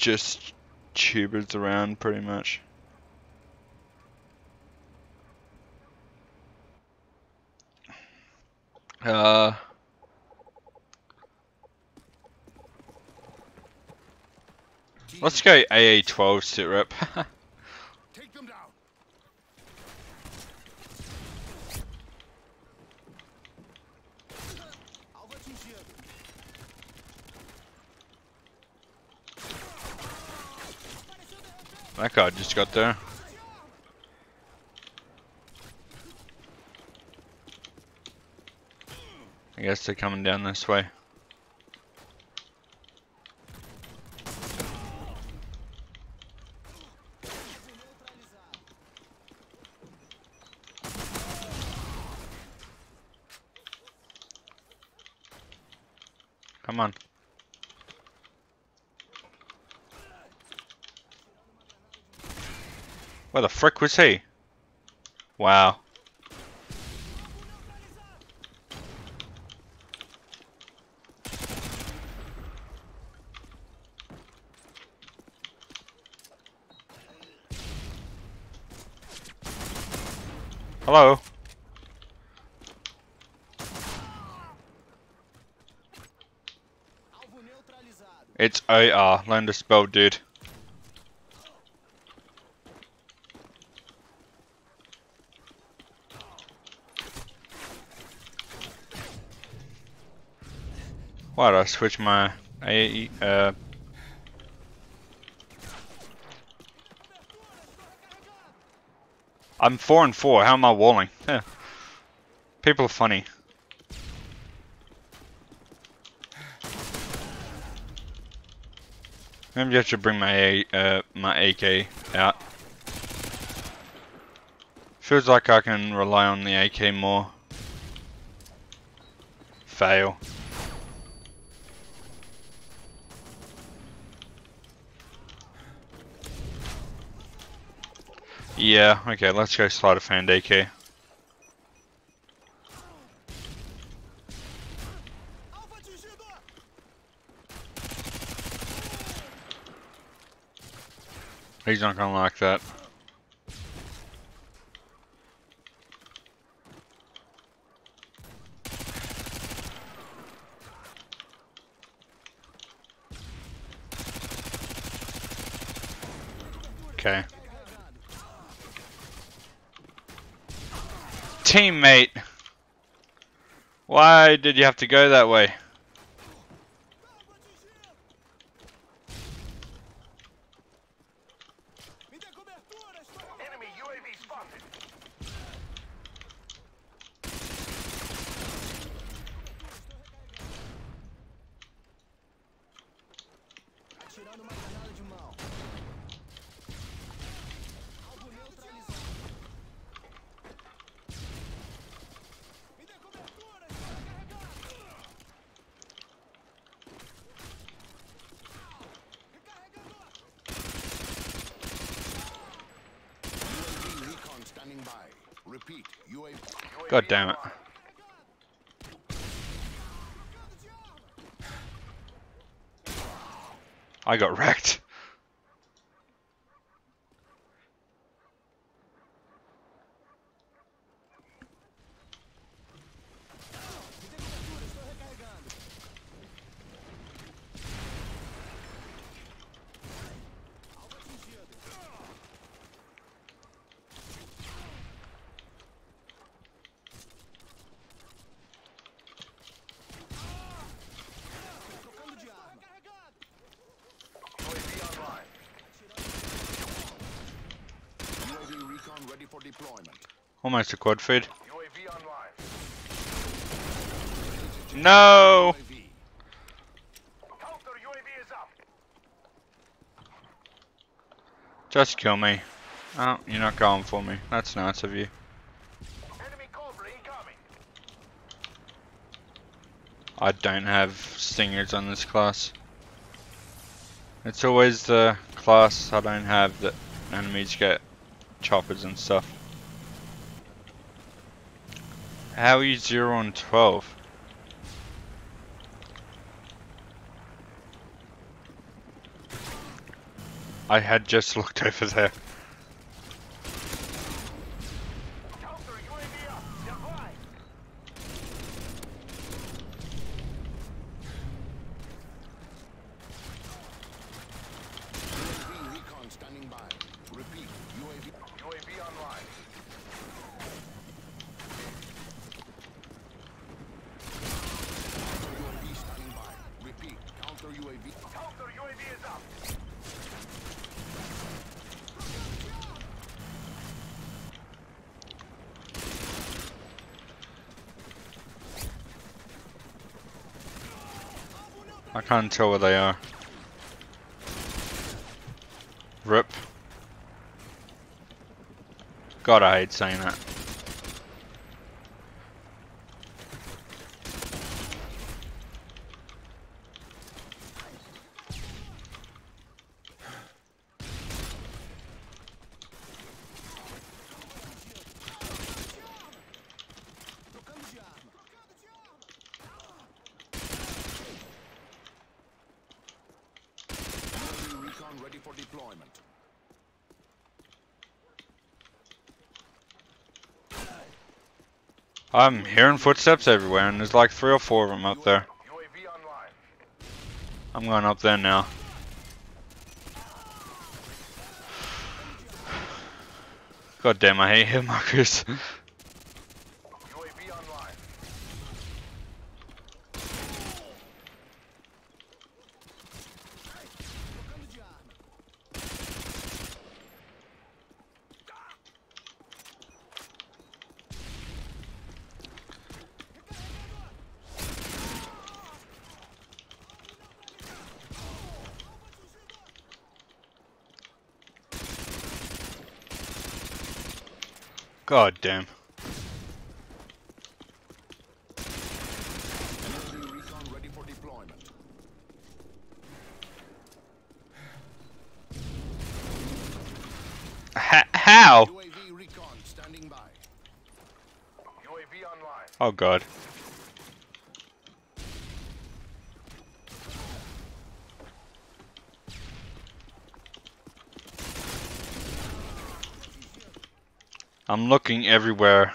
just tubers around pretty much. Let's go AA-12 sit rep. Take them down. That guy just got there. I guess they're coming down this way. Come on. Where the frick was he? Wow. Hello. It's AR. Learn to spell, dude. Why did I switch my AE? I'm 4 and 4. How am I walling? Yeah. People are funny. Maybe I should bring my AK out. Feels like I can rely on the AK more. Fail. Yeah, okay, let's go sleight of hand AK. He's not gonna like that. Okay. Teammate, why did you have to go that way? Enemy UAV spotted. God damn it. I got wrecked. Almost a quad feed. No! Just kill me. Oh, you're not going for me. That's nice of you. I don't have stingers on this class. It's always the class I don't have that enemies get choppers and stuff. How are you 0 and 12? I had just looked over there. I can't tell where they are. RIP. God, I hate saying that. Ready for deployment. I'm hearing footsteps everywhere, and there's like 3 or 4 of them up there. I'm going up there now. God damn, I hate him, Marcus. God damn. Ready for deployment. How? UAV recon standing by. UAV online. Oh god. I'm looking everywhere.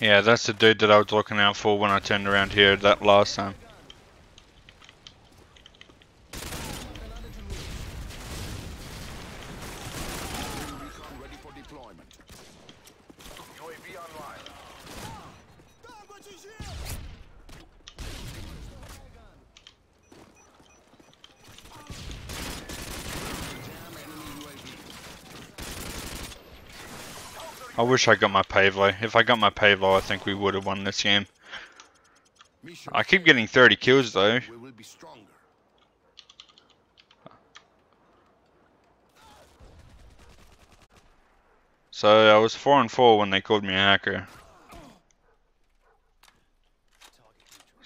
Yeah, that's the dude that I was looking out for when I turned around here that last time. I wish I got my Pave Low. If I got my Pave Low, I think we would have won this game. I keep getting 30 kills though. So I was 4 and 4 when they called me a hacker.